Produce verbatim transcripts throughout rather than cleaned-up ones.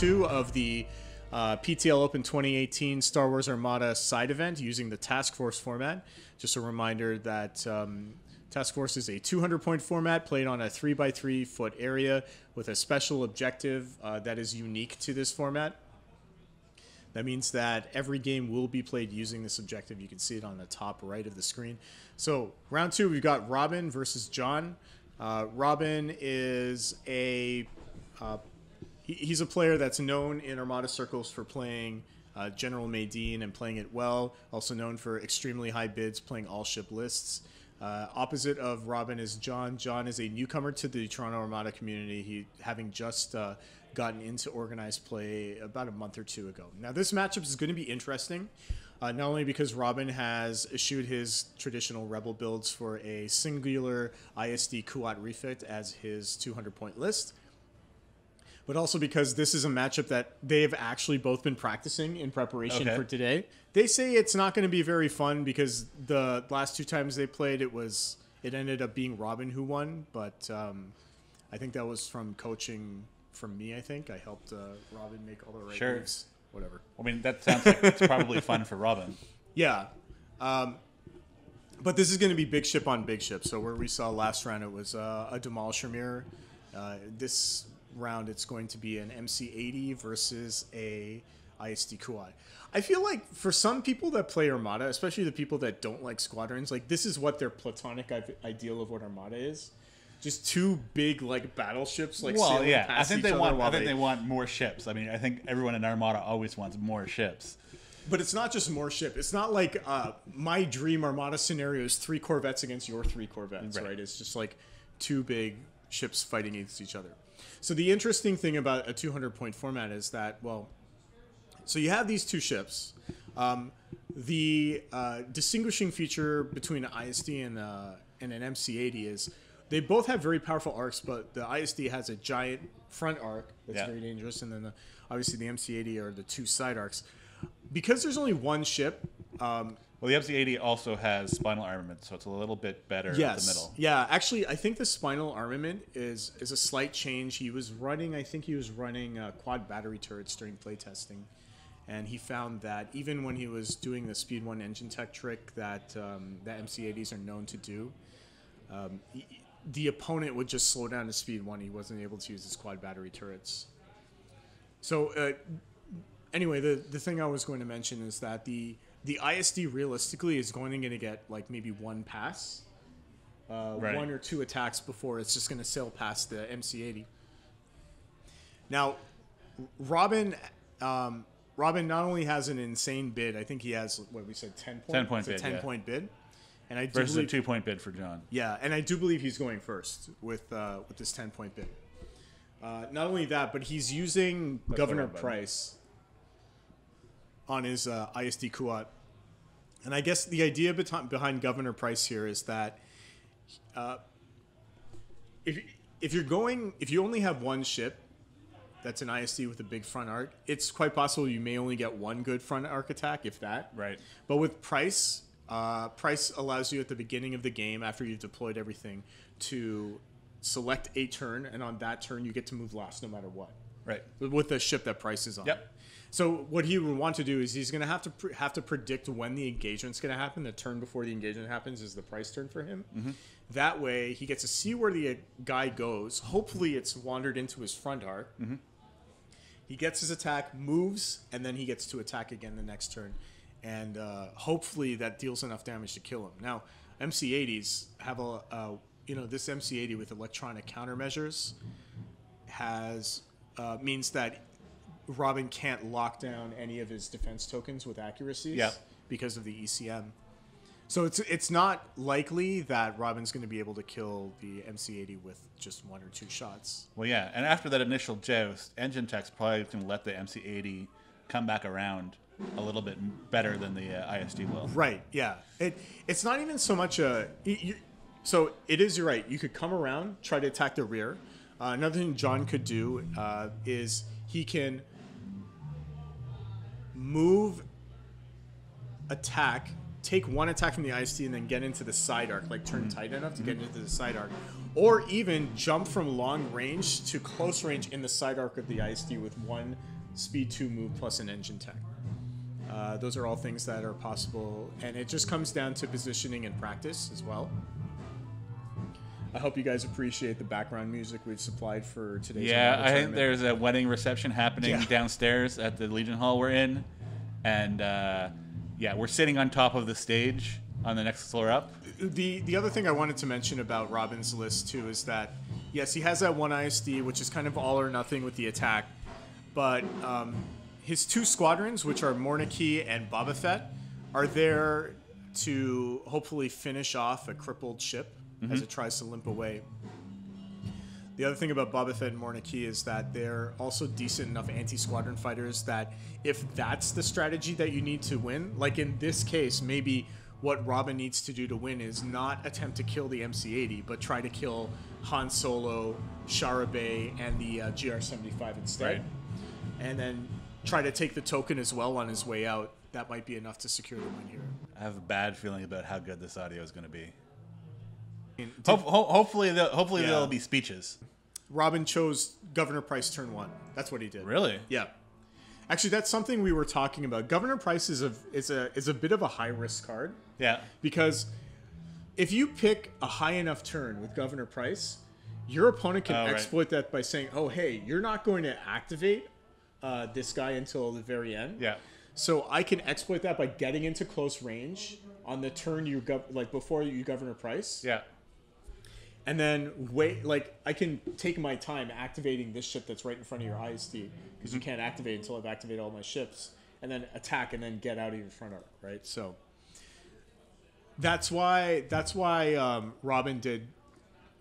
two of the uh, P T L Open twenty eighteen Star Wars Armada side event using the Task Force format. Just a reminder that um, Task Force is a two hundred point format played on a three by three foot area with a special objective uh, that is unique to this format. That means that every game will be played using this objective. You can see it on the top right of the screen. So round two, we've got Robin versus John. Uh, Robin is a uh, he, he's a player that's known in Armada circles for playing uh, General Madine and playing it well. Also known for extremely high bids, playing all ship lists. Uh, opposite of Robin is John. John is a newcomer to the Toronto Armada community. He having just uh, gotten into organized play about a month or two ago. Now this matchup is going to be interesting, uh, not only because Robin has issued his traditional rebel builds for a singular I S D Kuat refit as his two hundred point list, but also because this is a matchup that they've actually both been practicing in preparation okay. for today. They say it's not going to be very fun because the last two times they played, it was it ended up being Robin who won, but um, I think that was from coaching. From me, I think I helped uh, Robin make all the right sure. moves. Whatever. I mean, that sounds like it's probably fun for Robin. Yeah, um, but this is going to be big ship on big ship. So where we saw last round, it was uh, a Demolisher mirror. Uh, this round, it's going to be an M C eighty versus a I S D Kuat. I feel like for some people that play Armada, especially the people that don't like squadrons, like this is what their platonic ideal of what Armada is. Just two big like battleships like well yeah past I think they want I think they want more ships. I mean, I think everyone in Armada always wants more ships, but it's not just more ship. It's not like uh my dream Armada scenario is three Corvettes against your three Corvettes, right, right? It's just like two big ships fighting against each other. So the interesting thing about a two hundred point format is that, well, so you have these two ships. Um the uh distinguishing feature between an I S D and uh and an M C eighty is they both have very powerful arcs, but the I S D has a giant front arc that's yeah. very dangerous, and then the, obviously the M C eighty are the two side arcs. Because there's only one ship... Um, well, the M C eighty also has Spinal Armament, so it's a little bit better yes. in the middle. Yeah, actually, I think the Spinal Armament is, is a slight change. He was running, I think he was running uh, quad battery turrets during playtesting, and he found that even when he was doing the Speed one engine tech trick that um, the M C eighties are known to do... Um, he, the opponent would just slow down to speed one. He wasn't able to use his quad battery turrets. So uh, anyway, the, the thing I was going to mention is that the, the I S D realistically is going to get like maybe one pass, uh, right. one or two attacks before it's just going to sail past the M C eighty. Now, Robin, um, Robin not only has an insane bid, I think he has, what we said, ten point bid. And I do versus believe, a two-point bid for John. Yeah, and I do believe he's going first with uh, with this ten-point bid. Uh, not only that, but he's using That's Governor Price on his uh, I S D Kuat. And I guess the idea behind Governor Price here is that uh, if if you're going, if you only have one ship that's an I S D with a big front arc, it's quite possible you may only get one good front arc attack, if that. Right. But with Price. Uh, Price allows you at the beginning of the game, after you've deployed everything, to select a turn, and on that turn you get to move last no matter what. Right. With the ship that Price is on. Yep. So what he would want to do is he's going to have to pr have to predict when the engagement's going to happen. The turn before the engagement happens is the Price turn for him. Mm-hmm. That way he gets to see where the guy goes. Hopefully it's wandered into his front arc. Mm-hmm. He gets his attack, moves, and then he gets to attack again the next turn. And uh, hopefully that deals enough damage to kill him. Now, M C eighties have a, uh, you know, this M C eighty with electronic countermeasures has uh, means that Robin can't lock down any of his defense tokens with accuracies yep. because of the E C M. So it's it's not likely that Robin's going to be able to kill the M C eighty with just one or two shots. Well, yeah, and after that initial joust, engine tech's probably going to let the M C eighty come back around a little bit better than the uh, I S D will. Right, yeah. It It's not even so much a... It, you, so it is, you're right. You could come around, try to attack the rear. Uh, another thing John could do uh, is he can move, attack, take one attack from the I S D and then get into the side arc, like turn tight enough to get into the side arc. or even jump from long range to close range in the side arc of the I S D with one speed two move plus an engine tech. Uh, those are all things that are possible, and it just comes down to positioning and practice as well. I hope you guys appreciate the background music we've supplied for today's yeah, Armada I tournament. Think there's a wedding reception happening yeah. downstairs at the Legion Hall we're in, and uh, yeah, we're sitting on top of the stage on the next floor up. The the other thing I wanted to mention about Robin's list too is that yes, he has that one I S D, which is kind of all or nothing with the attack, but um, his two squadrons, which are Mordekai and Boba Fett, are there to hopefully finish off a crippled ship. Mm-hmm. As it tries to limp away. The other thing about Boba Fett and Mordekai is that they're also decent enough anti-squadron fighters that if that's the strategy that you need to win, like in this case, maybe what Robin needs to do to win is not attempt to kill the M C eighty, but try to kill Han Solo, Shara Bey, and the uh, G R seventy-five instead. Right. And then try to take the token as well on his way out. That might be enough to secure the win here. I have a bad feeling about how good this audio is going to be. Ho ho hopefully, the, hopefully yeah. there'll be speeches. Robin chose Governor Price turn one. That's what he did. Really? Yeah. Actually, that's something we were talking about. Governor Price is a is a is a bit of a high risk card. Yeah. Because if you pick a high enough turn with Governor Price, your opponent can oh, exploit right. that by saying, "Oh, hey, you're not going to activate uh, this guy until the very end." Yeah. So I can exploit that by getting into close range on the turn you gov like before you Governor Price. Yeah. And then wait, like I can take my time activating this ship that's right in front of your I S D, because you can't activate until I've activated all my ships, and then attack and then get out of your front arc, right? So that's why that's why um, Robin did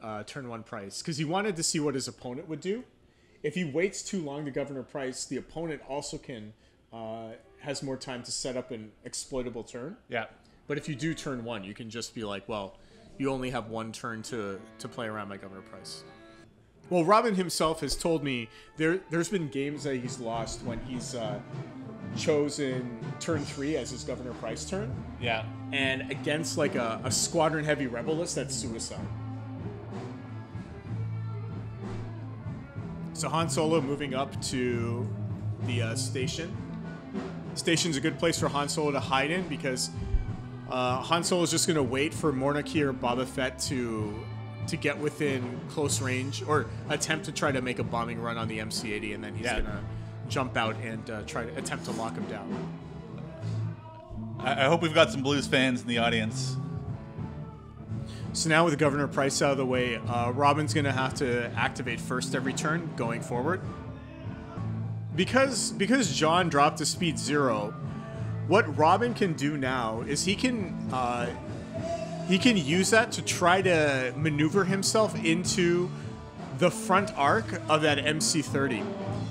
uh, turn one Price, because he wanted to see what his opponent would do. If he waits too long to Governor Price, the opponent also can uh, has more time to set up an exploitable turn. Yeah. But if you do turn one, you can just be like, well, you only have one turn to, to play around my Governor Price. Well, Robin himself has told me there, there's been games that he's lost when he's uh, chosen turn three as his Governor Price turn. Yeah. And against like a, a squadron heavy rebel list, that's suicide. So Han Solo moving up to the uh, station. Station's a good place for Han Solo to hide in, because Uh, Han Solo is just going to wait for Mordekai or Boba Fett to to get within close range or attempt to try to make a bombing run on the M C eighty, and then he's yeah. going to jump out and uh, try to attempt to lock him down. I, I hope we've got some Blues fans in the audience. So now with Governor Price out of the way, uh, Robin's going to have to activate first every turn going forward. Because, because John dropped to speed zero, what Robin can do now is he can uh, he can use that to try to maneuver himself into the front arc of that M C thirty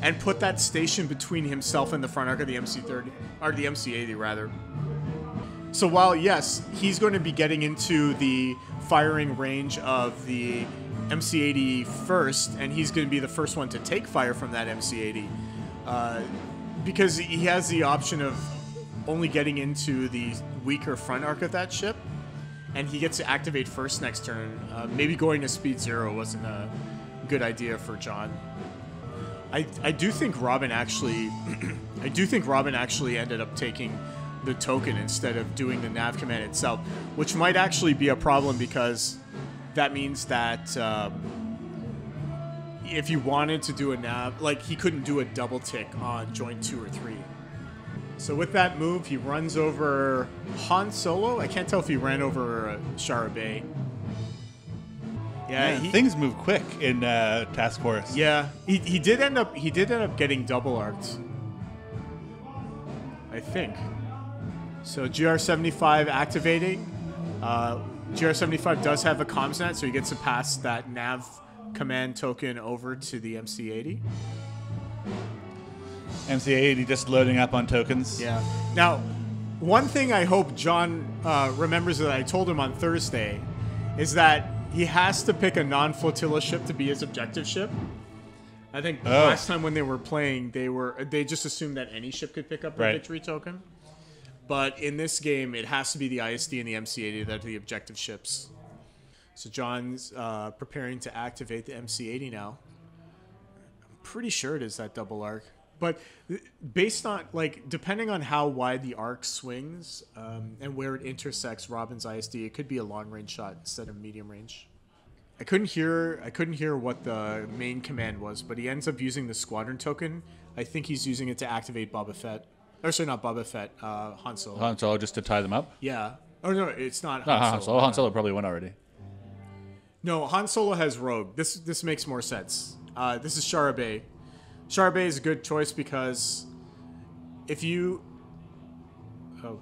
and put that station between himself and the front arc of the M C thirty, or the M C eighty rather. So while yes, he's going to be getting into the firing range of the M C eighty first, and he's going to be the first one to take fire from that M C eighty, uh, because he has the option of only getting into the weaker front arc of that ship, and he gets to activate first next turn. Uh, maybe going to speed zero wasn't a good idea for John. I I do think Robin actually, I do think Robin actually ended up taking the token instead of doing the nav command itself, which might actually be a problem, because that means that um, if you wanted to do a nav, like he couldn't do a double tick on joint two or three. So with that move, he runs over Han Solo. I can't tell if he ran over uh, Shara Bey. Yeah, Man, he, things move quick in uh, Task Force. Yeah, he, he did end up he did end up getting double arced, I think. So G R seventy-five activating. Uh, G R seventy-five does have a comms net, so he gets to pass that nav command token over to the M C eighty. M C eighty just loading up on tokens. Yeah. Now, one thing I hope John uh, remembers that I told him on Thursday is that he has to pick a non-flotilla ship to be his objective ship. I think oh. last time when they were playing, they were they just assumed that any ship could pick up a right. victory token. But in this game, it has to be the I S D and the M C eighty that are the objective ships. So John's uh, preparing to activate the M C eighty now. I'm pretty sure it is that double arc. But based on, like, depending on how wide the arc swings um, and where it intersects Robin's I S D, it could be a long-range shot instead of medium-range. I couldn't hear I couldn't hear what the main command was, but he ends up using the squadron token. I think he's using it to activate Boba Fett. Or, sorry, not Boba Fett, uh, Han Solo. Han Solo, just to tie them up? Yeah. Oh, no, it's not Han, no, Han Solo. Solo. Han Solo probably went already. No, Han Solo has Rogue. This, this makes more sense. Uh, this is Shara Bey. Shara Bey is a good choice because if you... Oh,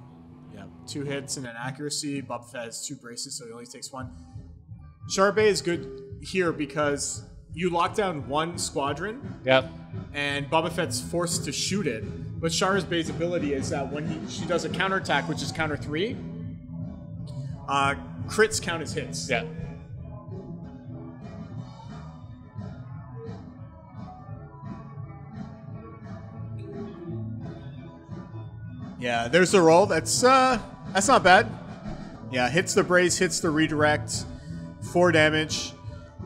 yeah. Two hits and an accuracy. Boba Fett has two braces, so he only takes one. Shara Bey is good here because you lock down one squadron. Yep. And Boba Fett's forced to shoot it. But Shara Bey's ability is that when he, she does a counterattack, which is counter three, uh, crits count as hits. Yeah. Yeah, there's the roll. That's uh, that's not bad. Yeah, hits the brace, hits the redirect, four damage.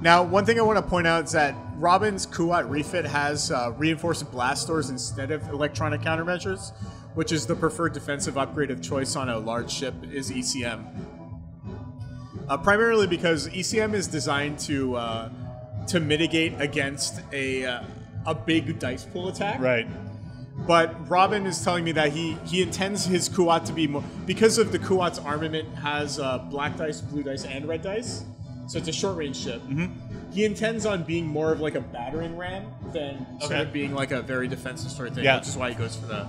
Now, one thing I want to point out is that Robin's Kuat refit has uh, reinforced blast doors instead of electronic countermeasures, which is the preferred defensive upgrade of choice on a large ship is E C M. Uh, primarily because E C M is designed to uh, to mitigate against a uh, a big dice pool attack. Right. But Robin is telling me that he, he intends his Kuat to be more... Because of the Kuat's armament has uh, black dice, blue dice, and red dice. So it's a short-range ship. Mm-hmm. He intends on being more of like a battering ram than okay. sort of being like a very defensive sort of thing, yeah. which is why he goes for the...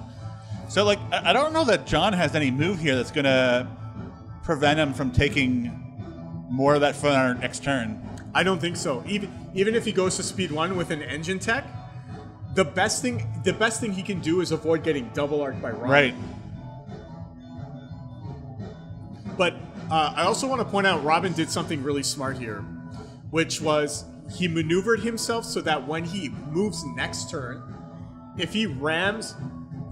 So, like, I don't know that John has any move here that's going to prevent him from taking more of that for our next turn. I don't think so. Even, even if he goes to speed one with an engine tech... The best thing, the best thing he can do is avoid getting double arced by Ron. Right. But uh, I also want to point out Robin did something really smart here, which was he maneuvered himself so that when he moves next turn, if he rams,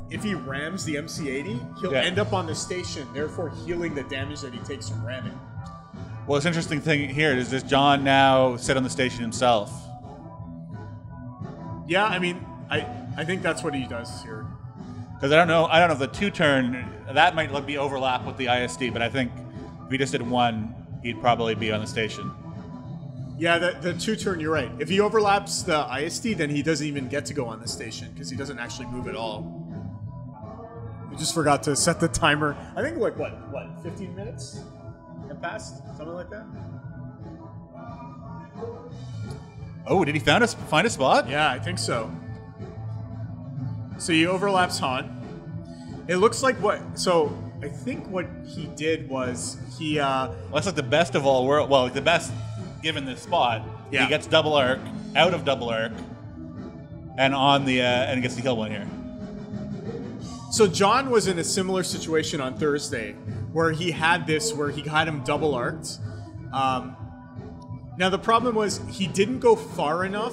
if he rams the M C eighty, he'll yeah. end up on the station, therefore healing the damage that he takes from ramming. Well, it's an interesting thing here is this: John now sit on the station himself. Yeah, I mean, I, I think that's what he does here. Because I don't know, I don't know if the two turn that might be overlap with the I S D, but I think if he just did one, he'd probably be on the station. Yeah, the, the two turn, you're right. If he overlaps the I S D, then he doesn't even get to go on the station because he doesn't actually move at all. We just forgot to set the timer. I think like what, what, fifteen minutes had passed, something like that. Oh, did he found us, find a spot? Yeah, I think so. So he overlaps Han. It looks like what... So I think what he did was he... Uh, well, that's like the best of all world. Well, the best given this spot. Yeah. He gets double arc, out of double arc, and on the uh, and gets to kill one here. So John was in a similar situation on Thursday where he had this, where he had him double arced. Um... Now the problem was he didn't go far enough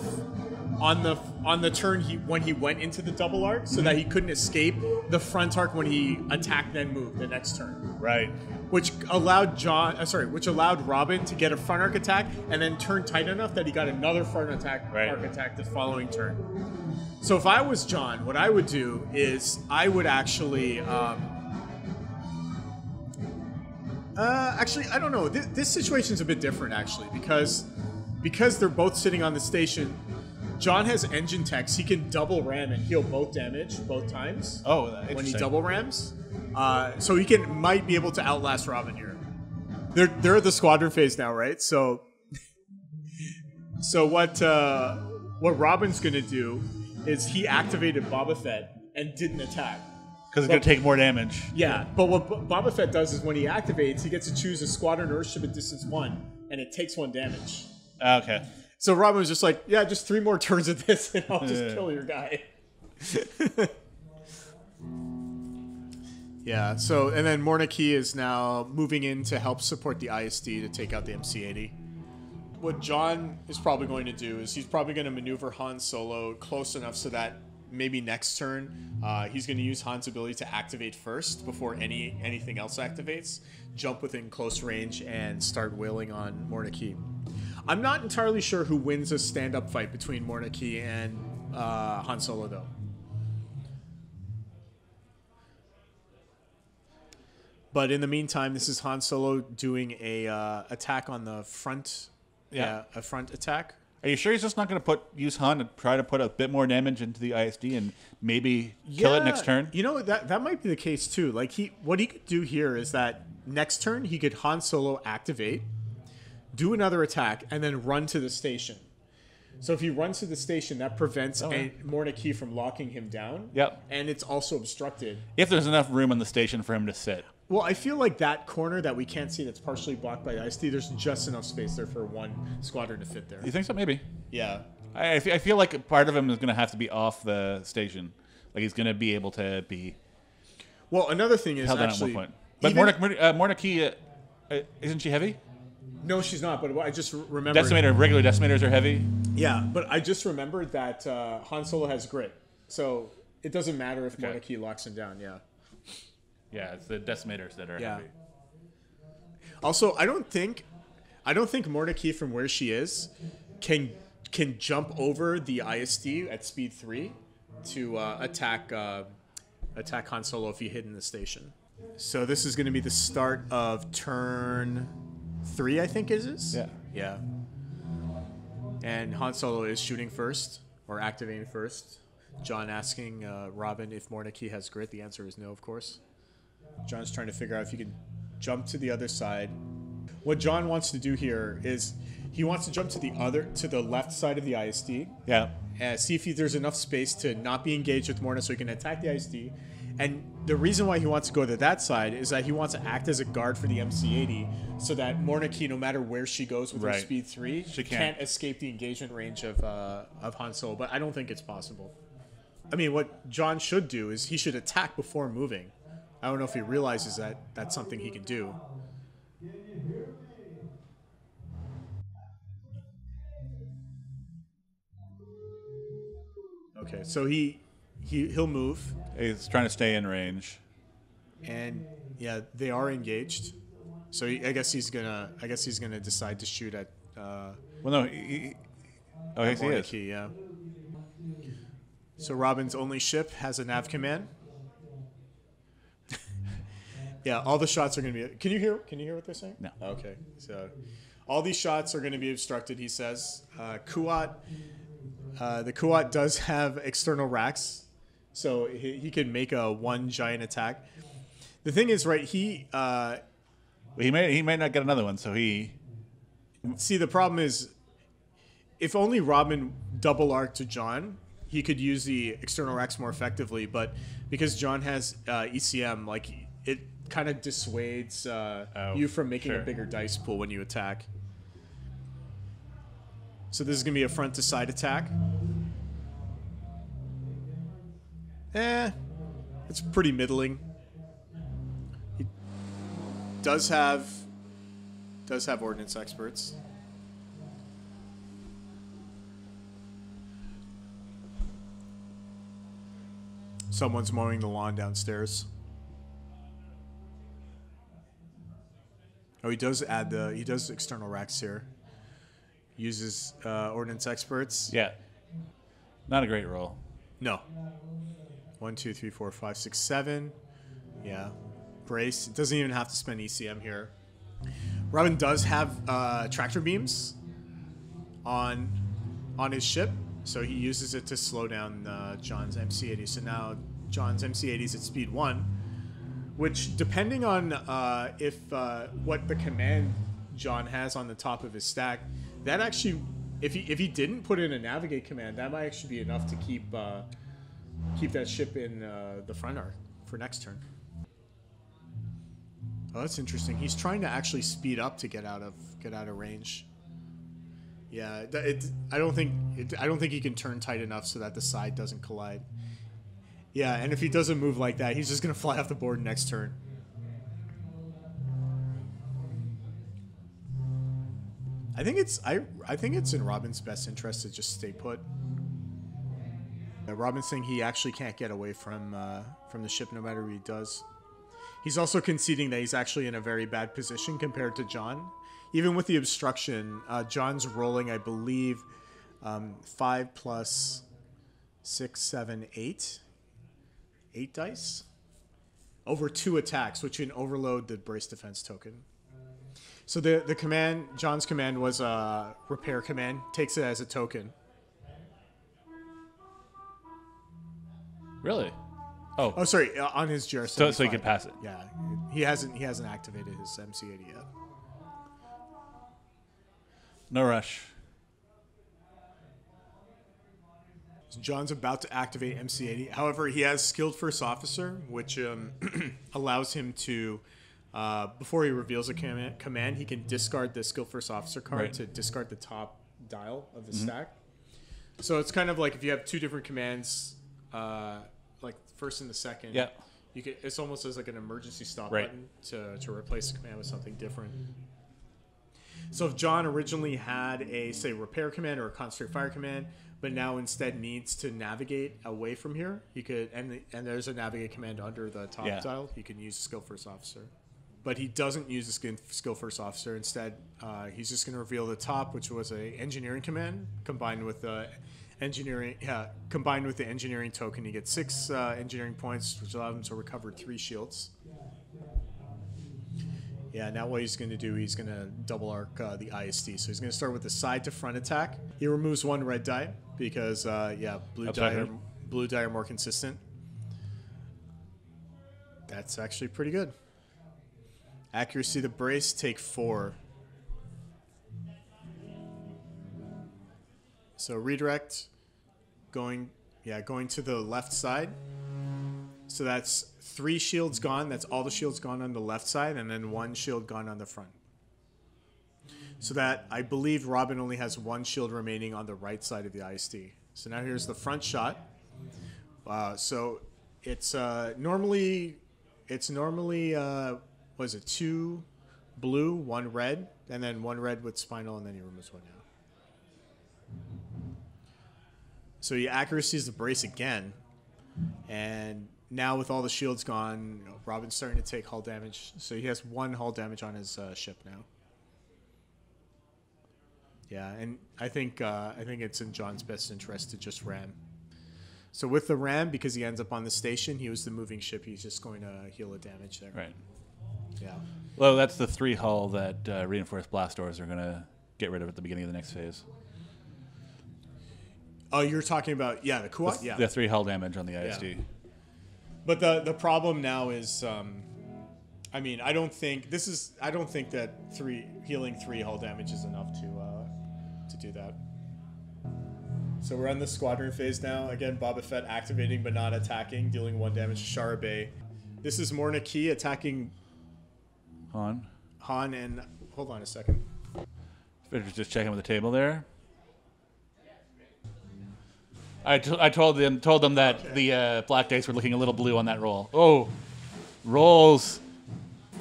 on the on the turn he when he went into the double arc so that he couldn't escape the front arc when he attacked then moved the next turn. Right. Which allowed John, uh, sorry, which allowed Robin to get a front arc attack and then turn tight enough that he got another front attack right. arc attack the following turn. So if I was John, what I would do is I would actually. Um, Uh, actually, I don't know. This, this situation's a bit different, actually, because because they're both sitting on the station. John has engine techs. He can double ram and heal both damage both times. Oh, when he double rams, uh, so he can might be able to outlast Robin here. They're they're at the squadron phase now, right? So so what uh, what Robin's gonna do is he activated Boba Fett and didn't attack. Because it's going to take more damage. Yeah, but what Boba Fett does is when he activates, he gets to choose a squadron or ship at distance one, and it takes one damage. Okay. So Robin was just like, yeah, just three more turns of this, and I'll just kill your guy. yeah, so, and then Mordekai is now moving in to help support the I S D to take out the M C eighty. What John is probably going to do is he's probably going to maneuver Han Solo close enough so that maybe next turn, uh, he's going to use Han's ability to activate first before any anything else activates, jump within close range, and start wailing on Mordekai. I'm not entirely sure who wins a stand-up fight between Mordekai and uh, Han Solo, though. But in the meantime, this is Han Solo doing a uh, attack on the front, yeah, uh, a front attack. Are you sure he's just not going to put use Han and try to put a bit more damage into the I S D and maybe yeah, kill it next turn? You know, that that might be the case too. Like he, what he could do here is that next turn he could Han Solo activate, do another attack, and then run to the station. So if he runs to the station, that prevents oh, yeah. Mordekai from locking him down. Yep. And it's also obstructed. If there's enough room on the station for him to sit. Well, I feel like that corner that we can't see that's partially blocked by the I S D, there's just enough space there for one squadron to fit there. You think so? Maybe. Yeah. I, I feel like part of him is going to have to be off the station. Like he's going to be able to be... Well, another thing is actually... Held down at one point. But Mordekai, uh, uh, isn't she heavy? No, she's not, but I just remembered... Decimator, regular decimators are heavy. Yeah, but I just remembered that uh, Han Solo has grit. So it doesn't matter if Mordekai okay. locks him down, yeah. Yeah, it's the decimators that are yeah. heavy. Also, I don't think... I don't think Mordekai, from where she is, can can jump over the I S D at speed three to uh, attack, uh, attack Han Solo if he hid in the station. So this is going to be the start of turn... Three, I think, is this? Yeah. Yeah. And Han Solo is shooting first, or activating first. John asking uh, Robin if Mordekai has grit. The answer is no, of course. John's trying to figure out if he can jump to the other side. What John wants to do here is he wants to jump to the other, to the left side of the I S D. Yeah. Uh, see if he, there's enough space to not be engaged with Mordekai so he can attack the I S D. And the reason why he wants to go to that side is that he wants to act as a guard for the M C eighty so that Mordekai, no matter where she goes with right. her speed three, she can't. can't escape the engagement range of, uh, of Han Solo. But I don't think it's possible. I mean, what John should do is he should attack before moving. I don't know if he realizes that that's something he can do. Okay, so he... He, he'll move. He's trying to stay in range. And yeah, they are engaged. So he, I guess he's gonna. I guess he's gonna decide to shoot at. Uh, well, no. He, oh, yes, he is. Yeah. So Robin's only ship has a nav command. Yeah, all the shots are gonna be. Can you hear? Can you hear what they're saying? No. Okay. So, all these shots are gonna be obstructed. He says, uh, "Kuat." Uh, the Kuat does have external racks. So he, he can make a one giant attack. The thing is, right? He uh, he may he may not get another one. So he see the problem is, if only Robin double arced to John, he could use the external racks more effectively. But because John has uh, E C M, like it kind of dissuades uh, oh, you from making sure. a bigger dice pool when you attack. So this is gonna be a front to side attack. Eh, it's pretty middling. He does have does have ordnance experts. Someone's mowing the lawn downstairs. Oh, he does add the he does external racks here. Uses uh, ordnance experts. Yeah, not a great roll. No. One, two, three, four, five, six, seven. Yeah. Brace. It doesn't even have to spend E C M here. Robin does have uh, tractor beams on on his ship, so he uses it to slow down uh, John's M C eighty. So now John's M C eighty is at speed one, which, depending on uh, if uh, what the command John has on the top of his stack, that actually, if he if he didn't put in a navigate command, that might actually be enough to keep. Uh, Keep that ship in uh, the front arc for next turn. Oh, that's interesting. He's trying to actually speed up to get out of get out of range. Yeah, it, it, I don't think it, I don't think he can turn tight enough so that the side doesn't collide. Yeah, and if he doesn't move like that, he's just gonna fly off the board next turn. I think it's I I think it's in Robin's best interest to just stay put. Robinson, he actually can't get away from uh, from the ship no matter what he does. He's also conceding that he's actually in a very bad position compared to John. Even with the obstruction, uh, John's rolling, I believe, um, five plus six, seven, eight. Eight dice? Over two attacks, which can overload the brace defense token. So the, the command, John's command was uh, repair command. Takes it as a token. Really? Oh, oh, sorry. Uh, on his G R seventy-five. So, so he can pass it. Yeah, he hasn't. He hasn't activated his M C eighty yet. No rush. So John's about to activate M C eighty. However, he has Skilled First Officer, which um, allows him to, uh, before he reveals a command, command, he can discard the Skilled First Officer card right. to discard the top dial of the mm-hmm. stack. So it's kind of like if you have two different commands. Uh, like first and the second, yeah. You could. It's almost as like an emergency stop right. button to to replace the command with something different. So if John originally had a say repair command or a concentrate fire command, but now instead needs to navigate away from here, he could. And the, and there's a navigate command under the top yeah. dial. He can use Skill First Officer, but he doesn't use the skin, Skill First Officer. Instead, uh, he's just going to reveal the top, which was a engineering command combined with the. Engineering, yeah, combined with the engineering token, he gets six uh, engineering points, which allows him to recover three shields. Yeah, now what he's going to do, he's going to double arc uh, the I S D. So he's going to start with the side to front attack. He removes one red die because, uh, yeah, blue die, are, blue die are more consistent. That's actually pretty good. Accuracy to brace, take four. So redirect, going, yeah, going to the left side. So that's three shields gone. That's all the shields gone on the left side, and then one shield gone on the front. So that, I believe Robin only has one shield remaining on the right side of the I S D. So now here's the front shot. Uh, so it's uh, normally, it's normally, uh, what is it, two blue, one red, and then one red with spinal, and then he removes one now. So he accuracies the brace again, and now with all the shields gone, you know, Robin's starting to take hull damage. So he has one hull damage on his uh, ship now. Yeah, and I think uh, I think it's in John's best interest to just ram. So with the ram, because he ends up on the station, he was the moving ship. He's just going to heal the damage there. Right. Yeah. Well, that's the three hull that uh, reinforced blast doors are going to get rid of at the beginning of the next phase. Oh, you're talking about, yeah, the Kuat? Yeah. The three hull damage on the I S D. Yeah. But the, the problem now is, um, I mean, I don't think, this is, I don't think that three healing three hull damage is enough to, uh, to do that. So we're on the squadron phase now. Again, Boba Fett activating but not attacking, dealing one damage to Shara Bey. This is Mordekai attacking Han. Han and, hold on a second. Just checking with the table there. I, t I told them told them that okay. the uh, black dice were looking a little blue on that roll. Oh, rolls,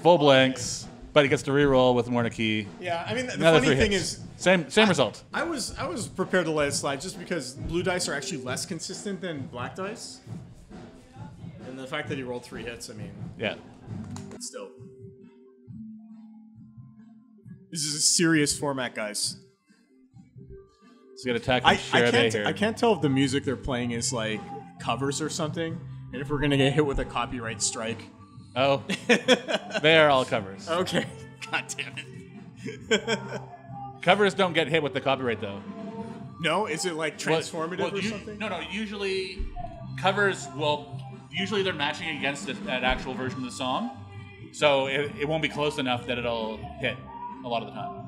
full blanks, but it gets to re-roll with Mordekai. Yeah, I mean the Another funny thing hits. is same same I, result. I was I was prepared to let it slide just because blue dice are actually less consistent than black dice, and the fact that he rolled three hits, I mean, yeah, it's dope. This is a serious format, guys. So you gotta attack I, I, can't, I can't tell if the music they're playing is like covers or something, and if we're gonna get hit with a copyright strike. Oh, they are all covers. Okay, god damn it. Covers don't get hit with the copyright though. No, is it like transformative well, well, or you, something? No, no. Usually, covers will. Usually, they're matching against an actual version of the song, so it, it won't be close enough that it'll hit a lot of the time.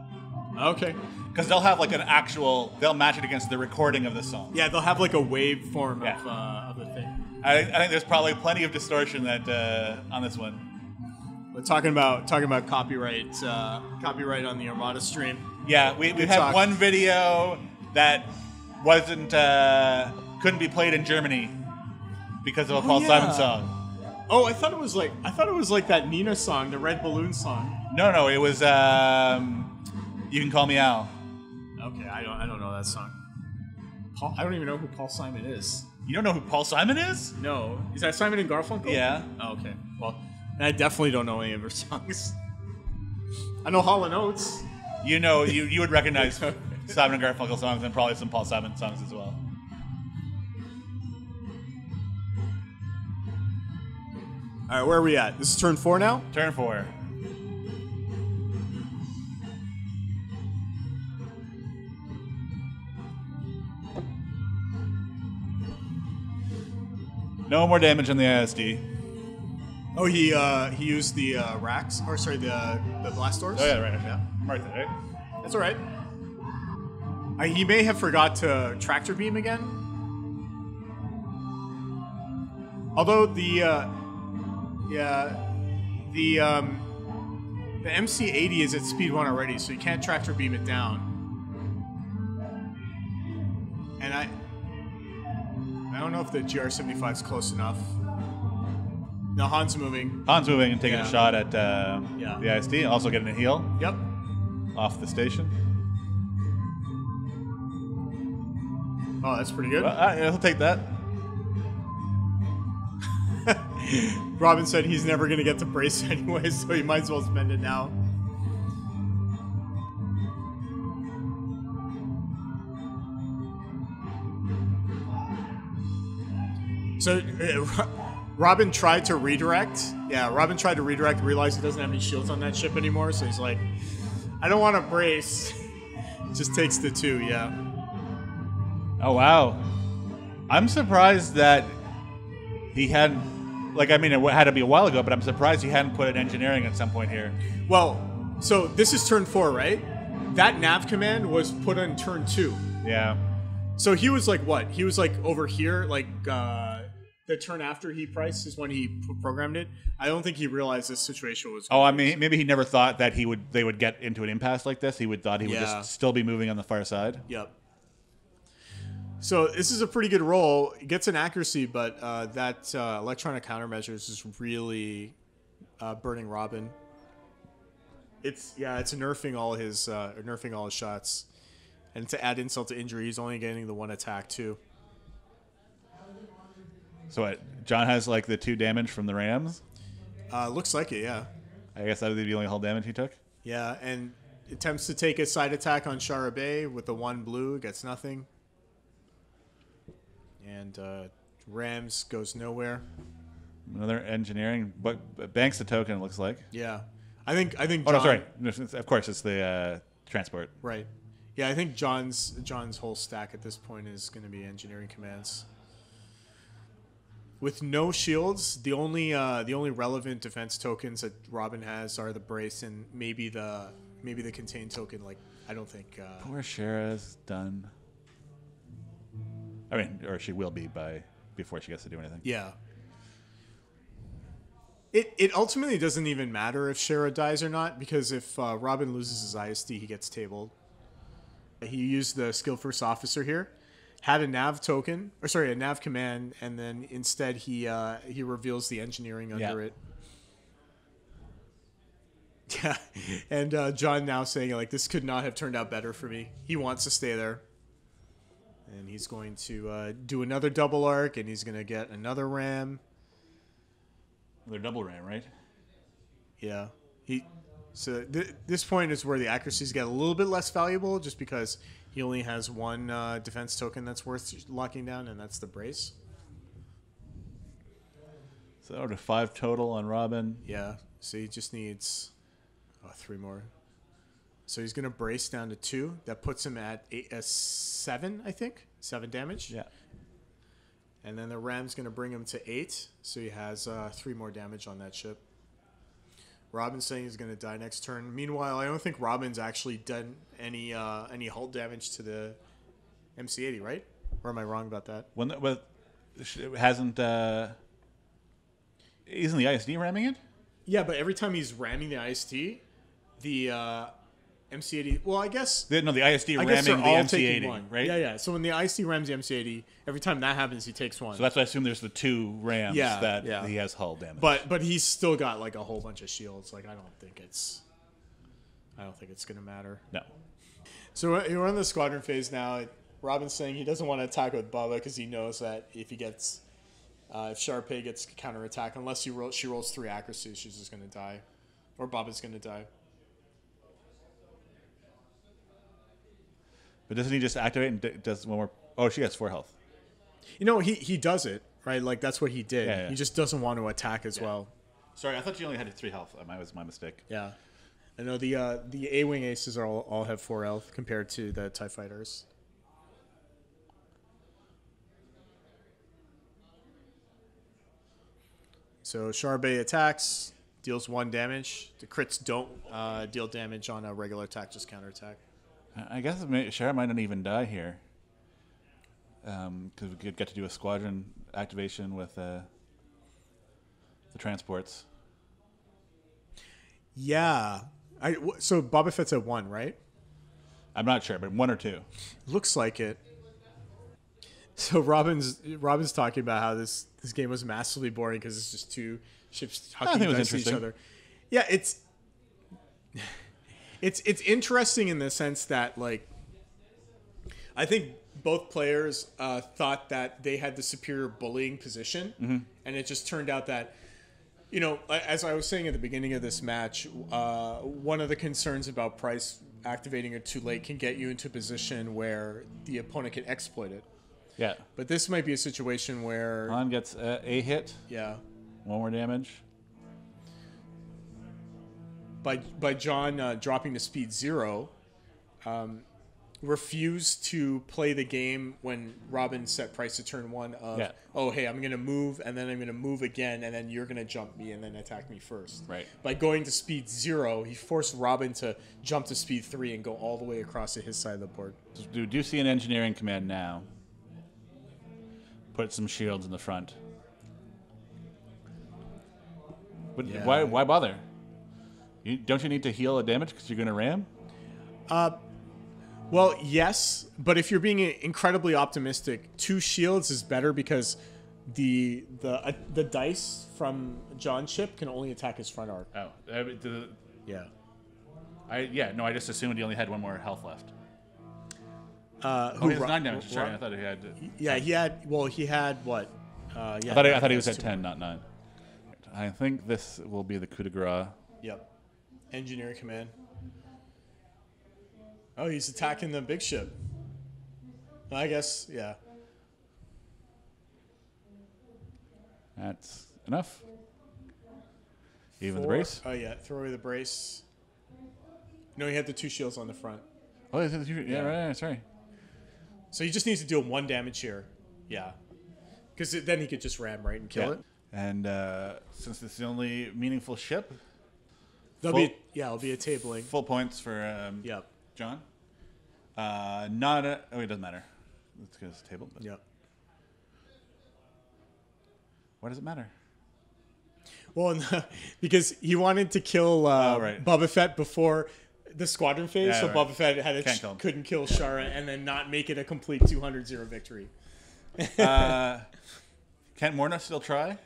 Okay. Because they'll have like an actual, they'll match it against the recording of the song. Yeah, they'll have like a waveform yeah. of, uh, of the thing. I, I think there's probably plenty of distortion that uh, on this one. We're talking about talking about copyright uh, copyright on the Armada stream. Yeah, we, we had talk. one video that wasn't uh, couldn't be played in Germany because of a Paul oh, yeah. Simon song. Oh, I thought it was like I thought it was like that Nina song, the Red Balloon song. No, no, it was. Um, You Can Call Me Al. Okay, I don't, I don't know that song. Paul, I don't even know who Paul Simon is. You don't know who Paul Simon is? No. Is that Simon and Garfunkel? Yeah. Oh, okay. Well, I definitely don't know any of her songs. I know Hall and Oates. You know, you, you would recognize Simon and Garfunkel songs and probably some Paul Simon songs as well. All right, where are we at? This is turn four now? Turn four. No more damage on the I S D. Oh, he uh, he used the uh, racks, or sorry, the uh, the blast doors. Oh yeah, right. Yeah, I'm right there. Right? That's all right. I, he may have forgot to tractor beam again. Although the uh, yeah the um, the M C eighty is at speed one already, so you can't tractor beam it down. And I. I don't know if the G R seventy-five is close enough. No, Han's moving. Han's moving and taking yeah. a shot at uh, yeah. the I S D. Also getting a heal. Yep. Off the station. Oh, that's pretty good. Well, uh, yeah, he'll take that. Robin said he's never going to get the brace anyway, so he might as well spend it now. So uh, Robin tried to redirect. Yeah, Robin tried to redirect, realized he doesn't have any shields on that ship anymore, so he's like, I don't want to brace. Just takes the two, yeah. Oh, wow. I'm surprised that he hadn't, like, I mean, it had to be a while ago, but I'm surprised he hadn't put in engineering at some point here. Well, so this is turn four, right? That nav command was put on turn two. Yeah. So he was like, what? He was like over here, like, uh, the turn after he priced is when he programmed it. I don't think he realized this situation was. Oh, I mean, maybe he never thought that he would. They would get into an impasse like this. He would thought he yeah. would just still be moving on the far side. Yep. So this is a pretty good roll. It gets an accuracy, but uh, that uh, electronic countermeasures is really uh, burning Robin. It's yeah, it's nerfing all his uh, nerfing all his shots, and to add insult to injury, he's only getting the one attack too. So what, John has like the two damage from the Rams? Uh, looks like it, yeah. I guess that would be the only hull damage he took? Yeah, and attempts to take a side attack on Shara Bey with the one blue, gets nothing. And uh, Rams goes nowhere. Another engineering, but banks the token, it looks like. Yeah. I think I think John... Oh, no, sorry. Of course, it's the uh, transport. Right. Yeah, I think John's, John's whole stack at this point is going to be engineering commands. With no shields, the only uh, the only relevant defense tokens that Robin has are the brace and maybe the maybe the contain token. Like I don't think. Uh, Poor Shara's done. I mean, or she will be by before she gets to do anything. Yeah. It it ultimately doesn't even matter if Shara dies or not, because if uh, Robin loses his I S D, he gets tabled. He used the Skilled First Officer here. Had a nav token, or sorry, a nav command, and then instead he uh, he reveals the engineering under yeah. it. Yeah, and uh, John now saying like this could not have turned out better for me. He wants to stay there, and he's going to uh, do another double arc, and he's going to get another ram. Another double ram, right? Yeah. He. So th this point is where the accuracies get a little bit less valuable, just because. He only has one uh, defense token that's worth locking down, and that's the brace. So out of five total on Robin. Yeah, so he just needs oh, three more. So he's going to brace down to two. That puts him at eight, uh, seven, I think. Seven damage. Yeah. And then the ram's going to bring him to eight, so he has uh, three more damage on that ship. Robin's saying he's going to die next turn. Meanwhile, I don't think Robin's actually done any uh, any hull damage to the M C eighty, right? Or am I wrong about that? When the, well, hasn't uh, isn't the I S D ramming it? Yeah, but every time he's ramming the I S D, the uh, M C eighty. Well, I guess the, no, the I S D I ramming the M C eighty, right? Yeah, yeah. So when the I S D rams the M C eighty, every time that happens, he takes one. So that's why I assume there's the two rams yeah, that yeah. he has hull damage. But but he's still got like a whole bunch of shields. Like I don't think it's, I don't think it's gonna matter. No. So we're in the squadron phase now. Robin's saying he doesn't want to attack with Bubba because he knows that if he gets, uh, if Shara Bey gets counterattack, unless you roll, she rolls three accuracy, she's just going to die. Or Bubba's going to die. But doesn't he just activate and d does one more? Oh, she has four health. You know, he, he does it, right? Like, that's what he did. Yeah, yeah. He just doesn't want to attack as yeah. well. Sorry, I thought you only had three health. That was my mistake. Yeah. I know the uh, the A-Wing aces are all, all have four health compared to the TIE Fighters. So Shara Bey attacks, deals one damage. The crits don't uh, deal damage on a regular attack, just counterattack. I guess Shara might not even die here. Because um, we could get to do a squadron activation with uh, the transports. Yeah. I, so Boba Fett's at one, right? I'm not sure, but one or two. Looks like it. So Robin's Robin's talking about how this, this game was massively boring because it's just two ships hucking against each other. Yeah, it's it's it's interesting in the sense that, like, I think both players uh, thought that they had the superior bullying position, mm-hmm. and it just turned out that, you know, as I was saying at the beginning of this match, uh, one of the concerns about Price activating it too late can get you into a position where the opponent can exploit it. Yeah. But this might be a situation where Han gets uh, a hit. Yeah. One more damage. By by John uh, dropping to speed zero, um, refused to play the game when Robin set Price to turn one of, yeah. oh, hey, I'm going to move, and then I'm going to move again, and then you're going to jump me and then attack me first. Right. By going to speed zero, he forced Robin to jump to speed three and go all the way across to his side of the board. Do you see an engineering command now? Put some shields in the front. But yeah. why, why bother? You, don't you need to heal a damage because you're going to ram? Uh, well, yes. But if you're being incredibly optimistic, two shields is better because the the uh, the dice from John's ship can only attack his front arc. Oh, uh, the, yeah. I yeah no, I just assumed he only had one more health left. Uh, who oh, he has nine damage. Sorry, I thought he had. Yeah, he had. Well, he had what? Uh, yeah, I thought, I, I thought he was at ten, more. Not nine. I think this will be the coup de grace. Yep. Engineering command. Oh, he's attacking the big ship. I guess, yeah. That's enough. Even Four. the brace. Oh yeah, throw away the brace. No, he had the two shields on the front. Oh, yeah, yeah. right. Sorry. Right. So he just needs to deal one damage here. Yeah. Because then he could just ram right and kill yeah. it. And uh, since this is the only meaningful ship, there'll full, be yeah, it'll be a tabling. Full points for um, yep. John. Uh, not a, oh, it doesn't matter. Let's go to the table. But yep. Why does it matter? Well, no, because he wanted to kill uh, oh, right. Boba Fett before the squadron phase, yeah, so right. Boba Fett had a kill couldn't kill Shara and then not make it a complete two hundred zero victory. uh, can Morna still try?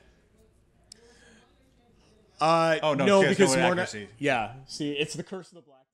Uh, oh no, no because no Morna. Yeah, see, it's the curse of the black.